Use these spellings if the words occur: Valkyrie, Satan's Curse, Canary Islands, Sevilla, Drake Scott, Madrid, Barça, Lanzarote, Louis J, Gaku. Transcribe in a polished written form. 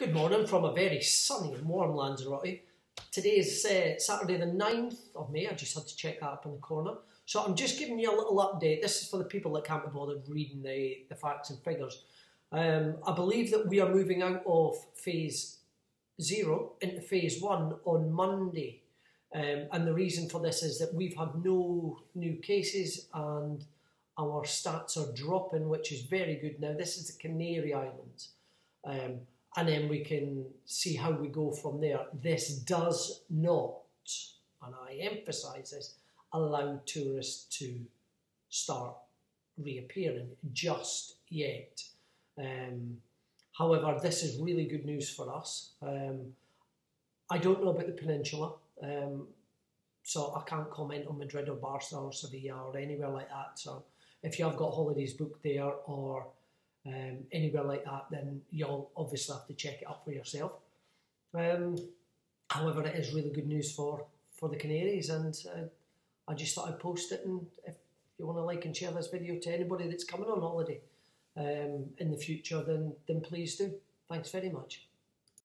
Good morning from a very sunny and warm Lanzarote. Today is Saturday the 9th of May. I just had to check that up in the corner. So I'm just giving you a little update. This is for the people that can't be bothered reading the facts and figures. I believe that we are moving out of phase 0 into phase 1 on Monday. And the reason for this is that we've had no new cases and our stats are dropping, which is very good. Now, this is the Canary Islands. And then we can see how we go from there. This does not, and I emphasise this, allow tourists to start reappearing just yet. However, this is really good news for us. I don't know about the peninsula, so I can't comment on Madrid or Barça or Sevilla or anywhere like that. So if you have got holidays booked there or anywhere like that, then you'll obviously have to check it up for yourself. However, it is really good news for the Canaries, and I just thought I'd post it, and if you want to like and share this video to anybody that's coming on holiday in the future, then please do. Thanks very much.